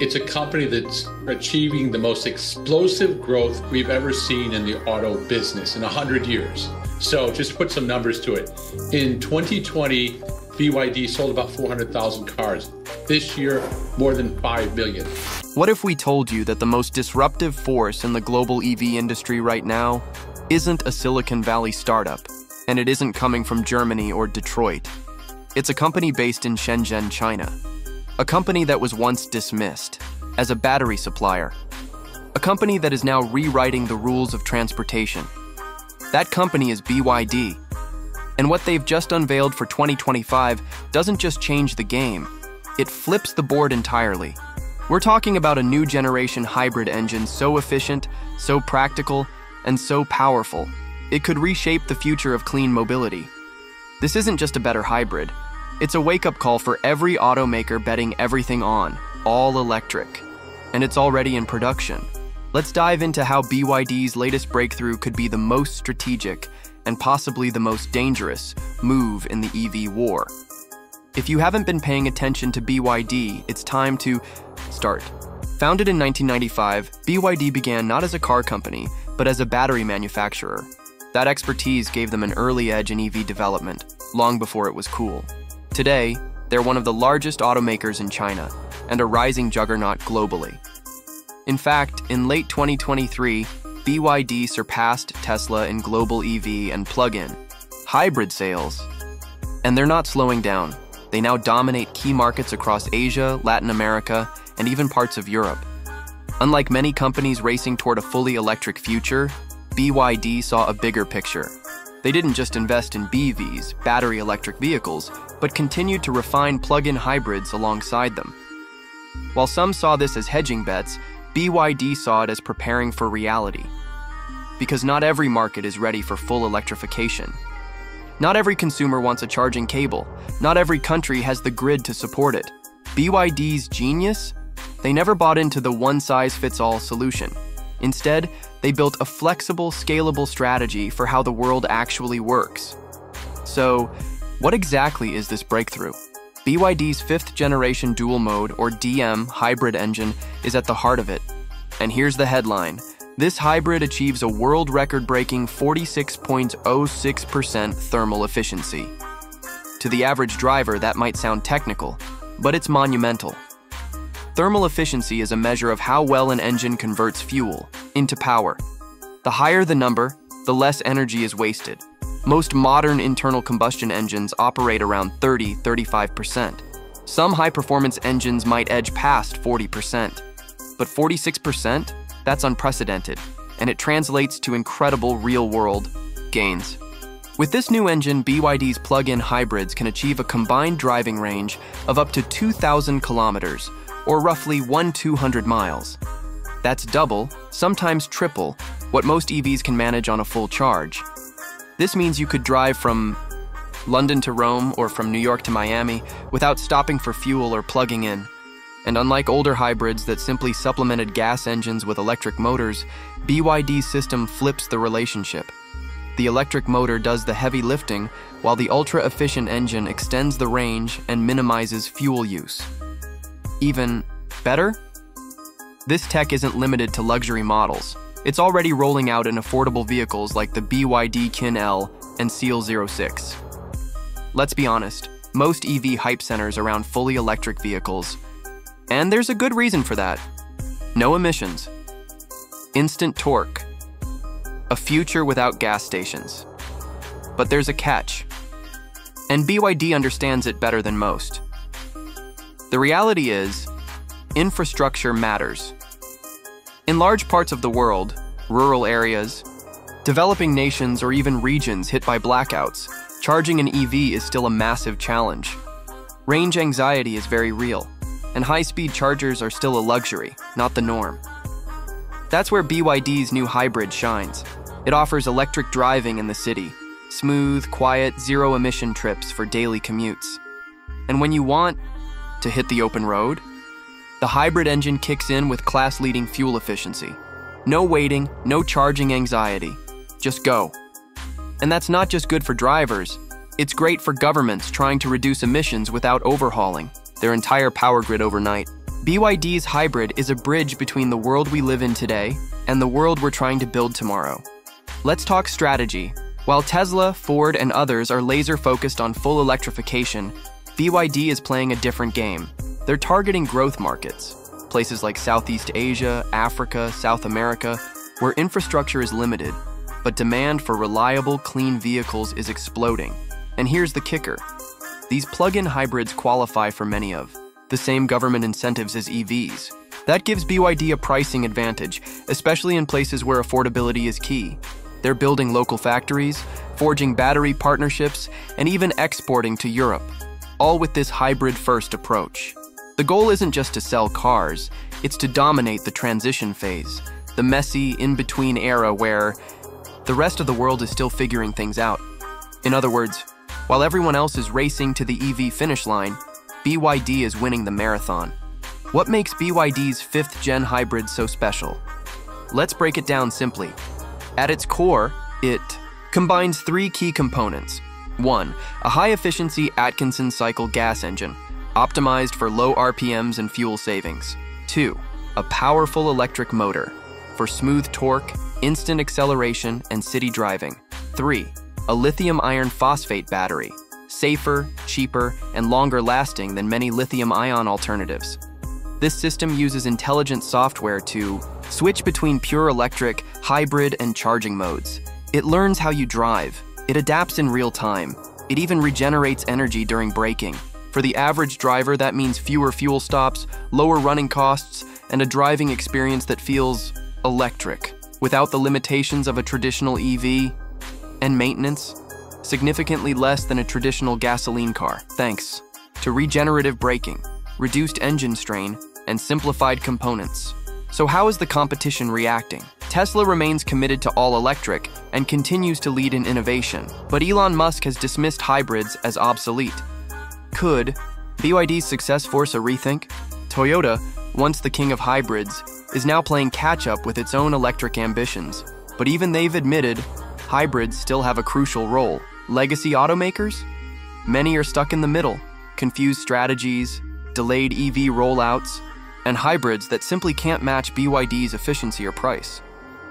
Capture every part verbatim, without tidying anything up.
It's a company that's achieving the most explosive growth we've ever seen in the auto business in one hundred years. So just to put some numbers to it. In twenty twenty, B Y D sold about four hundred thousand cars. This year, more than five million. What if we told you that the most disruptive force in the global E V industry right now isn't a Silicon Valley startup, and it isn't coming from Germany or Detroit. It's a company based in Shenzhen, China. A company that was once dismissed as a battery supplier. A company that is now rewriting the rules of transportation. That company is B Y D. And what they've just unveiled for twenty twenty-five doesn't just change the game, it flips the board entirely. We're talking about a new generation hybrid engine so efficient, so practical, and so powerful, it could reshape the future of clean mobility. This isn't just a better hybrid. It's a wake-up call for every automaker betting everything on, all electric. And it's already in production. Let's dive into how B Y D's latest breakthrough could be the most strategic and possibly the most dangerous move in the E V war. If you haven't been paying attention to B Y D, it's time to start. Founded in nineteen ninety-five, B Y D began not as a car company, but as a battery manufacturer. That expertise gave them an early edge in E V development, long before it was cool. Today, they're one of the largest automakers in China and a rising juggernaut globally. In fact, in late twenty twenty-three, B Y D surpassed Tesla in global E V and plug-in hybrid sales. And they're not slowing down. They now dominate key markets across Asia, Latin America, and even parts of Europe. Unlike many companies racing toward a fully electric future, B Y D saw a bigger picture. They didn't just invest in B E Vs, battery electric vehicles, but continued to refine plug-in hybrids alongside them. While some saw this as hedging bets, B Y D saw it as preparing for reality. Because not every market is ready for full electrification. Not every consumer wants a charging cable. Not every country has the grid to support it. B Y D's genius? They never bought into the one-size-fits-all solution. Instead, they built a flexible, scalable strategy for how the world actually works. So, what exactly is this breakthrough? B Y D's fifth-generation dual-mode, or D M, hybrid engine is at the heart of it. And here's the headline. This hybrid achieves a world record-breaking forty-six point zero six percent thermal efficiency. To the average driver, that might sound technical, but it's monumental. Thermal efficiency is a measure of how well an engine converts fuel into power. The higher the number, the less energy is wasted. Most modern internal combustion engines operate around thirty to thirty-five percent. Some high-performance engines might edge past forty percent. But forty-six percent? That's unprecedented, and it translates to incredible real-world gains. With this new engine, B Y D's plug-in hybrids can achieve a combined driving range of up to two thousand kilometers, or roughly one thousand two hundred miles. That's double, sometimes triple, what most E Vs can manage on a full charge. This means you could drive from London to Rome or from New York to Miami without stopping for fuel or plugging in. And unlike older hybrids that simply supplemented gas engines with electric motors, B Y D's system flips the relationship. The electric motor does the heavy lifting, while the ultra-efficient engine extends the range and minimizes fuel use. Even better? This tech isn't limited to luxury models. It's already rolling out in affordable vehicles like the B Y D Qin L and Seal zero six. Let's be honest, most E V hype centers around fully electric vehicles. And there's a good reason for that. No emissions. Instant torque. A future without gas stations. But there's a catch. And B Y D understands it better than most. The reality is, infrastructure matters. In large parts of the world, rural areas, developing nations, or even regions hit by blackouts, charging an E V is still a massive challenge. Range anxiety is very real, and high-speed chargers are still a luxury, not the norm. That's where B Y D's new hybrid shines. It offers electric driving in the city, smooth, quiet, zero-emission trips for daily commutes. And when you want to hit the open road, the hybrid engine kicks in with class-leading fuel efficiency. No waiting, no charging anxiety. Just go. And that's not just good for drivers. It's great for governments trying to reduce emissions without overhauling their entire power grid overnight. B Y D's hybrid is a bridge between the world we live in today and the world we're trying to build tomorrow. Let's talk strategy. While Tesla, Ford, and others are laser-focused on full electrification, B Y D is playing a different game. They're targeting growth markets, places like Southeast Asia, Africa, South America, where infrastructure is limited, but demand for reliable, clean vehicles is exploding. And here's the kicker. These plug-in hybrids qualify for many of the same government incentives as E Vs. That gives B Y D a pricing advantage, especially in places where affordability is key. They're building local factories, forging battery partnerships, and even exporting to Europe, all with this hybrid-first approach. The goal isn't just to sell cars, it's to dominate the transition phase, the messy, in-between era where the rest of the world is still figuring things out. In other words, while everyone else is racing to the E V finish line, B Y D is winning the marathon. What makes B Y D's fifth-gen hybrid so special? Let's break it down simply. At its core, it combines three key components. One, a high-efficiency Atkinson cycle gas engine, optimized for low R P Ms and fuel savings. Two, a powerful electric motor for smooth torque, instant acceleration, and city driving. Three, a lithium iron phosphate battery, safer, cheaper, and longer lasting than many lithium-ion alternatives. This system uses intelligent software to switch between pure electric, hybrid, and charging modes. It learns how you drive. It adapts in real time. It even regenerates energy during braking. For the average driver, that means fewer fuel stops, lower running costs, and a driving experience that feels electric, without the limitations of a traditional E V and maintenance, significantly less than a traditional gasoline car, thanks to regenerative braking, reduced engine strain, and simplified components. So how is the competition reacting? Tesla remains committed to all-electric and continues to lead in innovation, but Elon Musk has dismissed hybrids as obsolete. Could B Y D's success force a rethink? Toyota, once the king of hybrids, is now playing catch-up with its own electric ambitions, but even they've admitted hybrids still have a crucial role. Legacy automakers? Many are stuck in the middle, confused strategies, delayed E V rollouts, and hybrids that simply can't match B Y D's efficiency or price.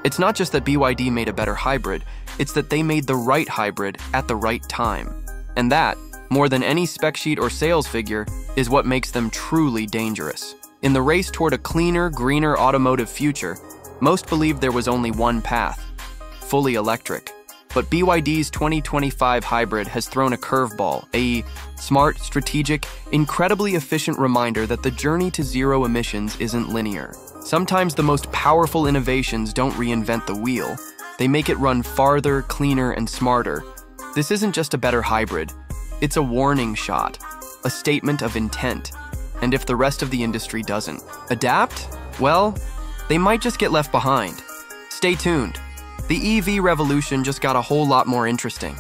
It's not just that B Y D made a better hybrid, it's that they made the right hybrid at the right time. And that, more than any spec sheet or sales figure, is what makes them truly dangerous. In the race toward a cleaner, greener automotive future, most believed there was only one path, fully electric. But B Y D's twenty twenty-five hybrid has thrown a curveball, a smart, strategic, incredibly efficient reminder that the journey to zero emissions isn't linear. Sometimes the most powerful innovations don't reinvent the wheel. They make it run farther, cleaner, and smarter. This isn't just a better hybrid. It's a warning shot, a statement of intent. And if the rest of the industry doesn't adapt, well, they might just get left behind. Stay tuned. The E V revolution just got a whole lot more interesting.